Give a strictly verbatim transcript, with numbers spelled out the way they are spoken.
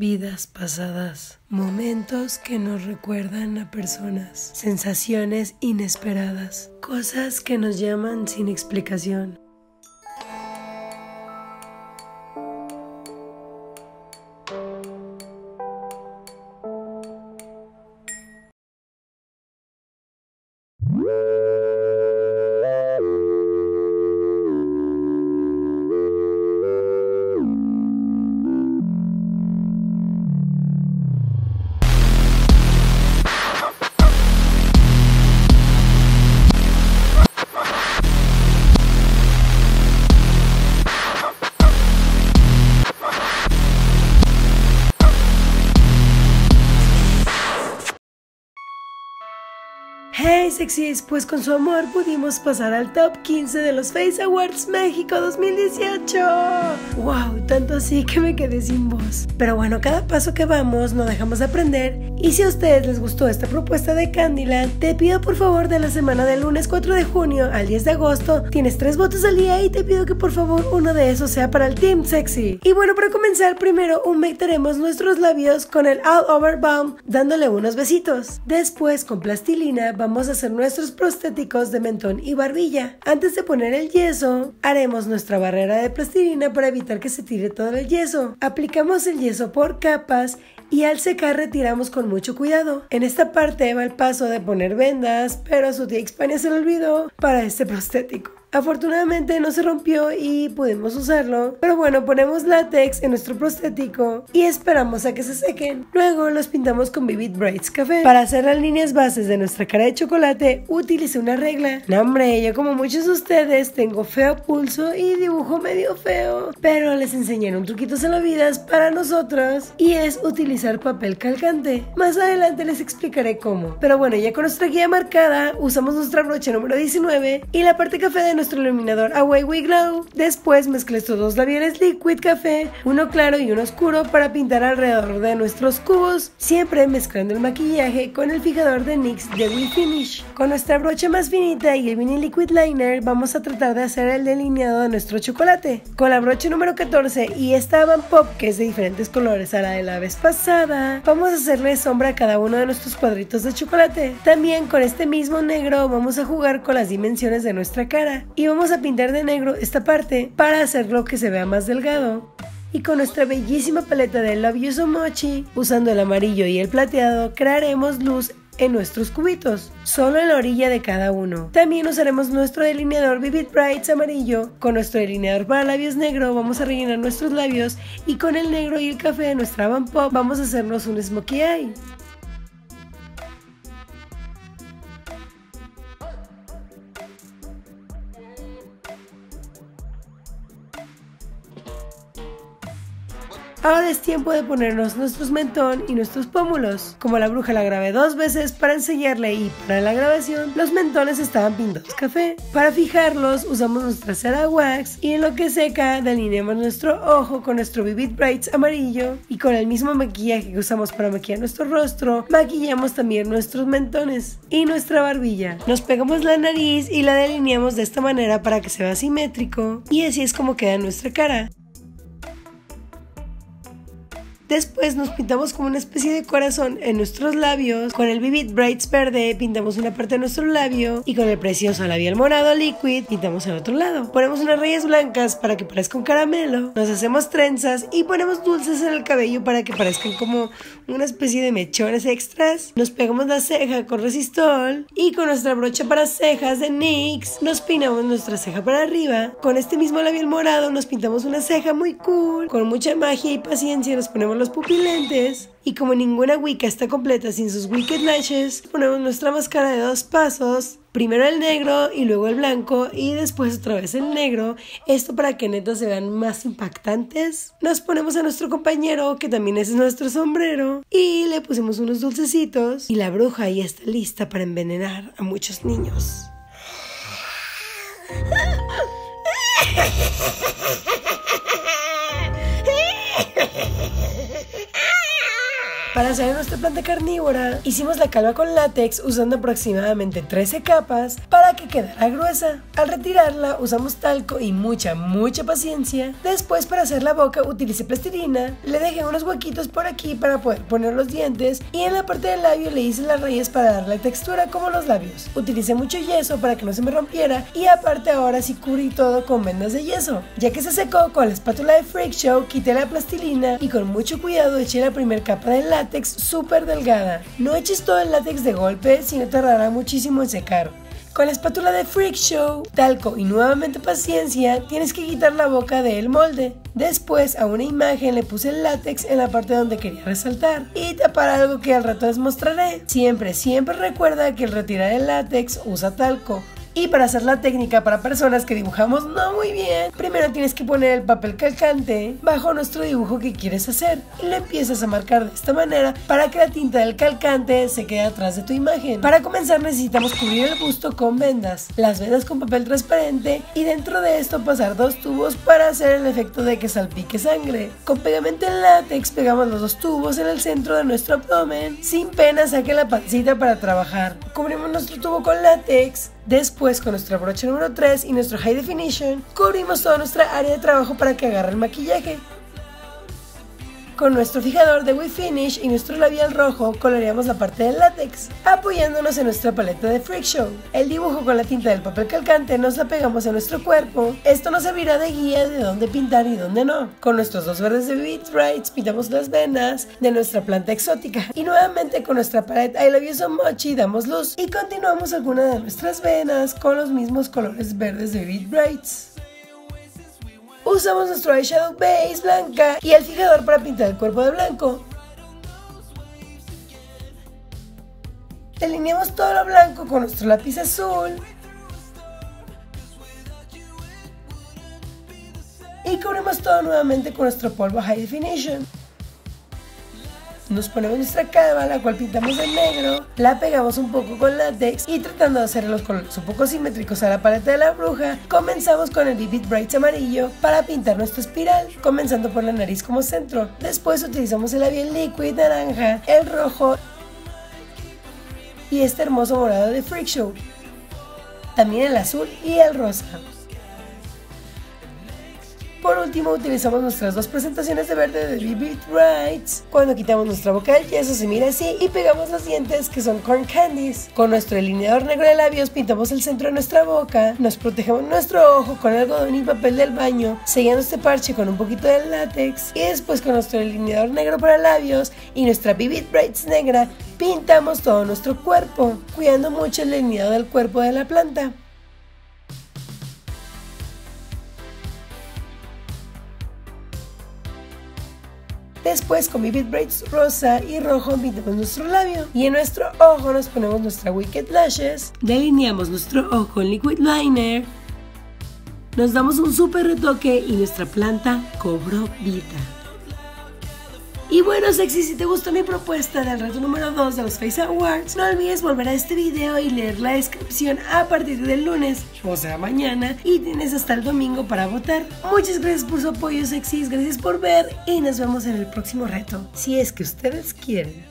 vidas pasadas, momentos que nos recuerdan a personas, sensaciones inesperadas, cosas que nos llaman sin explicación. Sexys, pues con su amor pudimos pasar al top quince de los Face Awards México dos mil dieciocho. Wow, tanto así que me quedé sin voz. Pero bueno, cada paso que vamos no dejamos de aprender. Y si a ustedes les gustó esta propuesta de Candyland, te pido por favor de la semana del lunes cuatro de junio al diez de agosto, tienes tres votos al día y te pido que por favor uno de esos sea para el Team Sexy. Y bueno, para comenzar, primero humectaremos nuestros labios con el All Over Balm, dándole unos besitos. Después con plastilina vamos a hacer nuestros prostéticos de mentón y barbilla. Antes de poner el yeso, haremos nuestra barrera de plastilina para evitar que se tire todo el yeso. Aplicamos el yeso por capas y al secar retiramos con mucho cuidado. En esta parte va el paso de poner vendas, pero a su tía Ixpanea se le olvidó para este prostético. Afortunadamente no se rompió y pudimos usarlo, pero bueno, ponemos látex en nuestro prostético y esperamos a que se sequen. Luego los pintamos con Vivid Brights Café. Para hacer las líneas bases de nuestra cara de chocolate utilicé una regla. No hombre, yo como muchos de ustedes tengo feo pulso y dibujo medio feo, pero les enseñaron truquitos salvavidas para nosotros y es utilizar papel calcante. Más adelante les explicaré cómo, pero bueno, ya con nuestra guía marcada usamos nuestra brocha número diecinueve y la parte café de nuestro iluminador Away We Glow. Después mezclé estos dos labiales Liquid Café, uno claro y uno oscuro, para pintar alrededor de nuestros cubos, siempre mezclando el maquillaje con el fijador de NYX Devil Finish. Con nuestra brocha más finita y el mini liquid liner vamos a tratar de hacer el delineado de nuestro chocolate. Con la brocha número catorce y esta Van Pop, que es de diferentes colores a la de la vez pasada, vamos a hacerle sombra a cada uno de nuestros cuadritos de chocolate. También con este mismo negro vamos a jugar con las dimensiones de nuestra cara y vamos a pintar de negro esta parte para hacerlo que se vea más delgado. Y con nuestra bellísima paleta de I Love You So, Umochi, usando el amarillo y el plateado, crearemos luz en nuestros cubitos, solo en la orilla de cada uno. También usaremos nuestro delineador Vivid Brights amarillo. Con nuestro delineador para labios negro vamos a rellenar nuestros labios y con el negro y el café de nuestra Van Pop vamos a hacernos un smokey eye. Ahora es tiempo de ponernos nuestros mentón y nuestros pómulos. Como la bruja la grabé dos veces para enseñarle y para la grabación, los mentones estaban pintados café. Para fijarlos usamos nuestra cera wax y en lo que seca delineamos nuestro ojo con nuestro Vivid Brights amarillo y con el mismo maquillaje que usamos para maquillar nuestro rostro, maquillamos también nuestros mentones y nuestra barbilla. Nos pegamos la nariz y la delineamos de esta manera para que se vea simétrico y así es como queda nuestra cara. Después nos pintamos como una especie de corazón en nuestros labios. Con el Vivid Brights verde pintamos una parte de nuestro labio y con el precioso labial morado Liquid pintamos el otro lado. Ponemos unas rayas blancas para que parezca un caramelo. Nos hacemos trenzas y ponemos dulces en el cabello para que parezcan como una especie de mechones extras. Nos pegamos la ceja con resistol y con nuestra brocha para cejas de NYX nos peinamos nuestra ceja para arriba. Con este mismo labial morado nos pintamos una ceja muy cool. Con mucha magia y paciencia nos ponemos los pupilentes y como ninguna Wicca está completa sin sus Wicked Lashes, ponemos nuestra máscara de dos pasos, primero el negro y luego el blanco y después otra vez el negro, esto para que neta se vean más impactantes. Nos ponemos a nuestro compañero, que también es nuestro sombrero, y le pusimos unos dulcecitos y la bruja ya está lista para envenenar a muchos niños. Para hacer nuestra planta carnívora, hicimos la calva con látex usando aproximadamente trece capas para que quedara gruesa. Al retirarla usamos talco y mucha, mucha paciencia. Después, para hacer la boca utilicé plastilina, le dejé unos huequitos por aquí para poder poner los dientes y en la parte del labio le hice las rayas para darle textura como los labios. Utilicé mucho yeso para que no se me rompiera y aparte ahora sí cubrí todo con vendas de yeso. Ya que se secó con la espátula de Freak Show, quité la plastilina y con mucho cuidado eché la primera capa de látex súper delgada. No eches todo el látex de golpe, si no tardará muchísimo en secar. Con la espátula de Freak Show, talco y nuevamente paciencia, tienes que quitar la boca del molde. Después, a una imagen le puse el látex en la parte donde quería resaltar y tapar algo que al rato les mostraré. Siempre, siempre recuerda que al retirar el látex usa talco. Y para hacer la técnica para personas que dibujamos no muy bien, primero tienes que poner el papel calcante bajo nuestro dibujo que quieres hacer y lo empiezas a marcar de esta manera para que la tinta del calcante se quede atrás de tu imagen. Para comenzar necesitamos cubrir el busto con vendas, las vendas con papel transparente y dentro de esto pasar dos tubos para hacer el efecto de que salpique sangre. Con pegamento en látex pegamos los dos tubos en el centro de nuestro abdomen, sin pena saque la pancita para trabajar. Cubrimos nuestro tubo con látex. Después, con nuestra brocha número tres y nuestro High Definition, cubrimos toda nuestra área de trabajo para que agarre el maquillaje. Con nuestro fijador de We Finish y nuestro labial rojo, coloreamos la parte del látex, apoyándonos en nuestra paleta de Freak Show. El dibujo con la tinta del papel calcante nos la pegamos en nuestro cuerpo. Esto nos servirá de guía de dónde pintar y dónde no. Con nuestros dos verdes de Beat Brights pintamos las venas de nuestra planta exótica. Y nuevamente con nuestra paleta I Love You So Umochi damos luz. Y continuamos alguna de nuestras venas con los mismos colores verdes de Beat Brights. Usamos nuestro eyeshadow base blanca y el fijador para pintar el cuerpo de blanco. Delineamos todo lo blanco con nuestro lápiz azul. Y cubrimos todo nuevamente con nuestro polvo High Definition. Nos ponemos nuestra calva, la cual pintamos de negro, la pegamos un poco con látex y tratando de hacer los colores un poco simétricos a la paleta de la bruja, comenzamos con el Vivid Brights amarillo para pintar nuestra espiral, comenzando por la nariz como centro. Después utilizamos el labial Liquid naranja, el rojo y este hermoso morado de Freak Show, también el azul y el rosa. Por último utilizamos nuestras dos presentaciones de verde de Vivid Brights. Cuando quitamos nuestra boca del yeso se mira así y pegamos los dientes que son corn candies. Con nuestro delineador negro de labios pintamos el centro de nuestra boca, nos protegemos nuestro ojo con algodón y papel del baño, sellando este parche con un poquito de látex y después con nuestro delineador negro para labios y nuestra Vivid Brights negra pintamos todo nuestro cuerpo, cuidando mucho el delineado del cuerpo de la planta. Después con Vivid Brights rosa y rojo pintamos nuestro labio y en nuestro ojo nos ponemos nuestra Wicked Lashes, delineamos nuestro ojo con Liquid Liner, nos damos un súper retoque y nuestra planta cobró vida. Y bueno sexy, si te gustó mi propuesta del reto número dos de los Face Awards, no olvides volver a este video y leer la descripción a partir del lunes, o sea mañana, y tienes hasta el domingo para votar. Muchas gracias por su apoyo sexys, gracias por ver y nos vemos en el próximo reto, si es que ustedes quieren.